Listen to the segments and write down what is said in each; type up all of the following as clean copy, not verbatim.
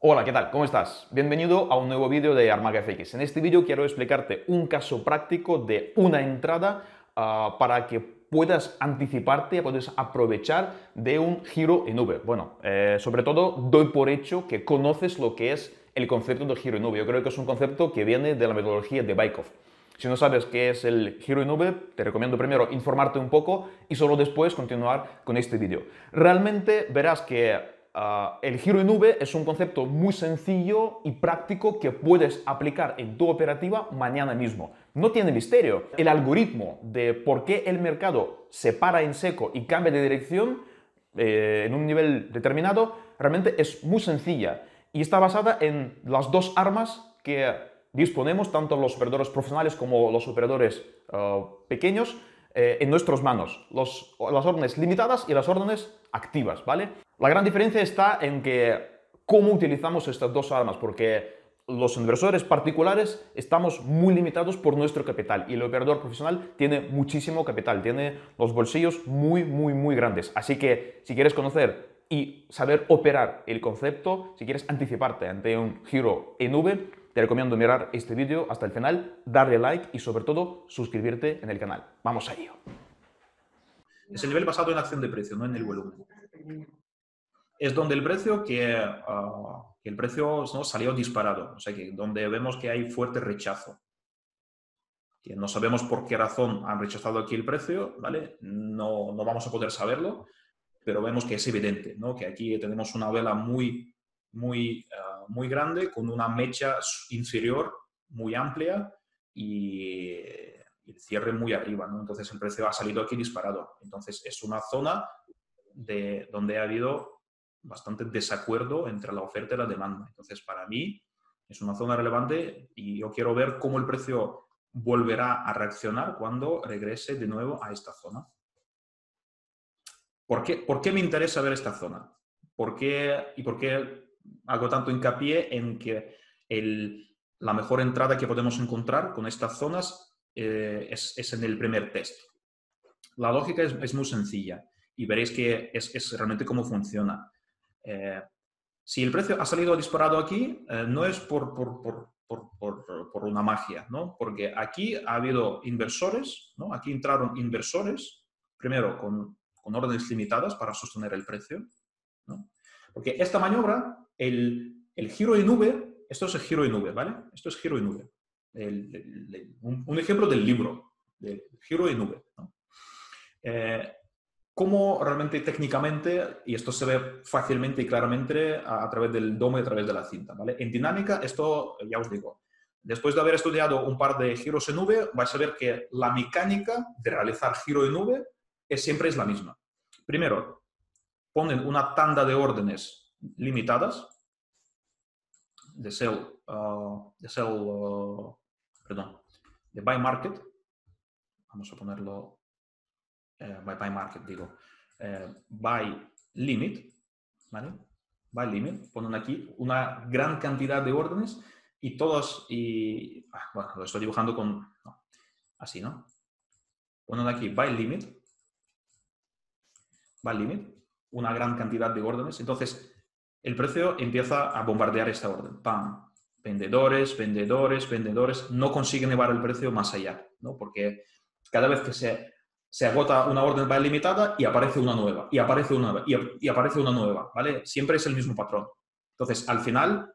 Hola, ¿qué tal? ¿Cómo estás? Bienvenido a un nuevo vídeo de ArmagaFX. En este vídeo quiero explicarte un caso práctico de una entrada para que puedas anticiparte, puedes aprovechar de un giro en V. Bueno, sobre todo doy por hecho que conoces lo que es el concepto del giro en V. Yo creo que es un concepto que viene de la metodología de Baikov. Si no sabes qué es el giro en V, te recomiendo primero informarte un poco y solo después continuar con este vídeo. Realmente verás que el giro en V es un concepto muy sencillo y práctico que puedes aplicar en tu operativa mañana mismo. No tiene misterio. El algoritmo de por qué el mercado se para en seco y cambia de dirección en un nivel determinado realmente es muy sencilla y está basada en las dos armas que disponemos, tanto los operadores profesionales como los operadores pequeños, en nuestras manos. Las órdenes limitadas y las órdenes activas, ¿vale? La gran diferencia está en que cómo utilizamos estas dos armas, porque los inversores particulares estamos muy limitados por nuestro capital y el operador profesional tiene muchísimo capital, tiene los bolsillos muy grandes. Así que si quieres conocer y saber operar el concepto, si quieres anticiparte ante un giro en V, te recomiendo mirar este vídeo hasta el final, darle like y sobre todo suscribirte en el canal. ¡Vamos a ello! Es el nivel basado en la acción de precio, no en el volumen. Es donde el precio que el precio salió disparado, o sea, que donde vemos que hay fuerte rechazo. Que no sabemos por qué razón han rechazado aquí el precio, ¿vale? No vamos a poder saberlo, pero vemos que es evidente, ¿no? Que aquí tenemos una vela muy grande, con una mecha inferior muy amplia y el cierre muy arriba, ¿no? Entonces el precio ha salido aquí disparado. Entonces es una zona donde ha habido bastante desacuerdo entre la oferta y la demanda. Entonces para mí es una zona relevante y yo quiero ver cómo el precio volverá a reaccionar cuando regrese de nuevo a esta zona. ¿Por qué me interesa ver esta zona? ¿Por qué hago tanto hincapié en que la mejor entrada que podemos encontrar con estas zonas es en el primer test? La lógica es muy sencilla y veréis que es realmente cómo funciona. Si el precio ha salido disparado aquí, no es por una magia, ¿no? Porque aquí ha habido inversores, ¿no? Aquí entraron inversores, primero con órdenes limitadas para sostener el precio, ¿no? Porque esta maniobra, el giro en V, esto es el giro en V, ¿vale? Esto es giro en V. Un ejemplo del libro, del giro en V, ¿no? Cómo realmente técnicamente, y esto se ve fácilmente y claramente a través del domo y a través de la cinta, ¿vale? En dinámica, esto ya os digo, después de haber estudiado un par de giros en V, vais a ver que la mecánica de realizar giro en V siempre es la misma. Primero, ponen una tanda de órdenes limitadas, de buy market, vamos a ponerlo, buy limit, ¿vale? Buy limit, ponen aquí una gran cantidad de órdenes y todas, bueno, lo estoy dibujando así, ¿no? Ponen aquí buy limit, una gran cantidad de órdenes. Entonces, el precio empieza a bombardear esta orden. ¡Pam! Vendedores, vendedores, vendedores. No consiguen llevar el precio más allá, ¿no? Porque cada vez que se agota una orden buy limitada y aparece una nueva, y aparece una nueva, y aparece una nueva, ¿vale? Siempre es el mismo patrón. Entonces, al final,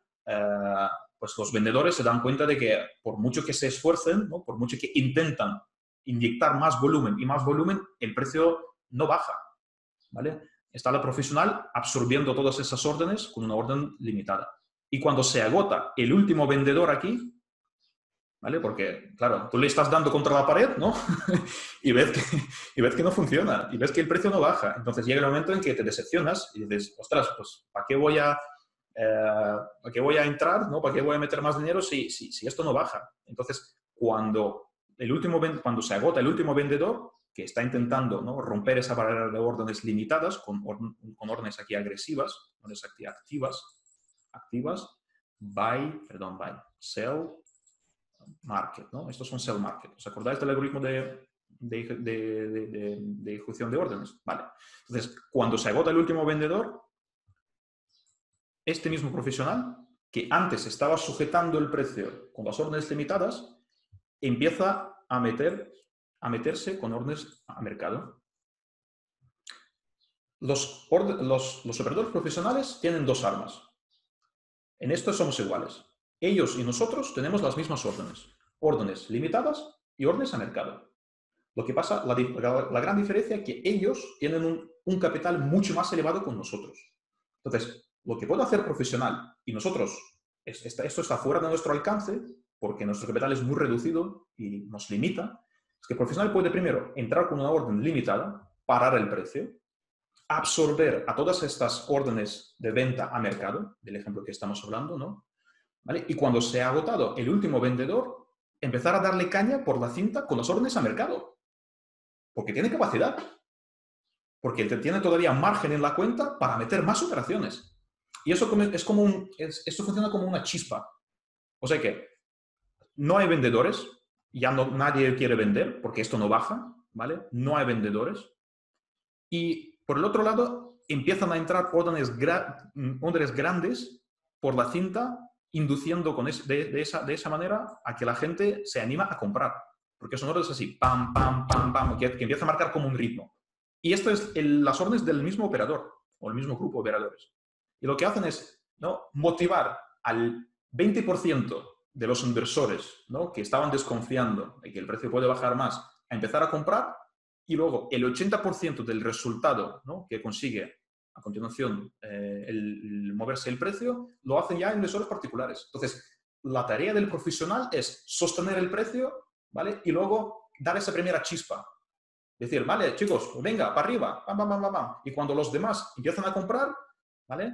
pues los vendedores se dan cuenta de que por mucho que se esfuercen, ¿no? Por mucho que intentan inyectar más volumen, el precio no baja, ¿vale? Está la profesional absorbiendo todas esas órdenes con una orden limitada. Y cuando se agota el último vendedor aquí, ¿vale? Porque, claro, tú le estás dando contra la pared, ¿no? y ves que no funciona, y ves que el precio no baja. Entonces llega el momento en que te decepcionas y dices, ostras, pues ¿para qué voy a entrar, ¿no? ¿Para qué voy a meter más dinero si esto no baja? Entonces, cuando se agota el último vendedor, que está intentando, ¿no?, romper esa barrera de órdenes limitadas con órdenes aquí agresivas, órdenes aquí activas, sell market, ¿no? Estos son sell market. ¿Os acordáis del algoritmo de ejecución de órdenes? Vale. Entonces, cuando se agota el último vendedor, este mismo profesional que antes estaba sujetando el precio con las órdenes limitadas, empieza a meterse con órdenes a mercado. Los operadores profesionales tienen dos armas. En esto somos iguales. Ellos y nosotros tenemos las mismas órdenes. Órdenes limitadas y órdenes a mercado. Lo que pasa, la gran diferencia es que ellos tienen un capital mucho más elevado con nosotros. Entonces, lo que puede hacer profesional y nosotros, esto está fuera de nuestro alcance, porque nuestro capital es muy reducido y nos limita, es que el profesional puede primero entrar con una orden limitada, parar el precio, absorber a todas estas órdenes de venta a mercado, del ejemplo que estamos hablando, ¿no? ¿Vale? Y cuando se ha agotado el último vendedor, empezar a darle caña por la cinta con las órdenes a mercado. Porque tiene capacidad. Porque tiene todavía margen en la cuenta para meter más operaciones. Y eso es como esto funciona como una chispa. O sea que no hay vendedores, nadie quiere vender porque esto no baja, ¿vale? No hay vendedores. Y por el otro lado, empiezan a entrar órdenes grandes por la cinta, induciendo de esa manera a que la gente se anima a comprar. Porque son órdenes así, pam, pam, pam, pam, que empieza a marcar como un ritmo. Y esto es las órdenes del mismo operador, o el mismo grupo de operadores. Y lo que hacen es, ¿no?, motivar al 20% de los inversores, ¿no?, que estaban desconfiando de que el precio puede bajar más, a empezar a comprar, y luego el 80% del resultado, ¿no?, que consigue a continuación el moverse el precio, lo hacen ya inversores particulares. Entonces, la tarea del profesional es sostener el precio, ¿vale? Y luego dar esa primera chispa. Decir, vale, chicos, venga, para arriba, pam, pam, pam, pam, pam. Y cuando los demás empiezan a comprar, ¿vale?,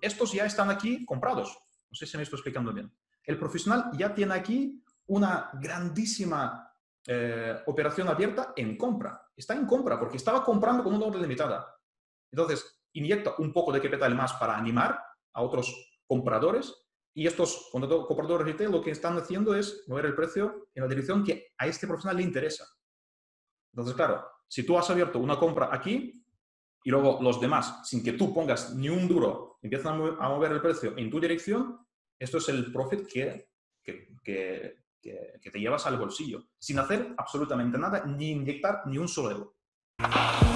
estos ya están aquí comprados. No sé si me estoy explicando bien. El profesional ya tiene aquí una grandísima operación abierta en compra. Está en compra porque estaba comprando con una orden limitada. Entonces, inyecta un poco de capital más para animar a otros compradores, y estos compradores retail lo que están haciendo es mover el precio en la dirección que a este profesional le interesa. Entonces, claro, si tú has abierto una compra aquí y luego los demás, sin que tú pongas ni un duro, empiezan a mover el precio en tu dirección, esto es el profit que te llevas al bolsillo, sin hacer absolutamente nada, ni inyectar ni un solo euro.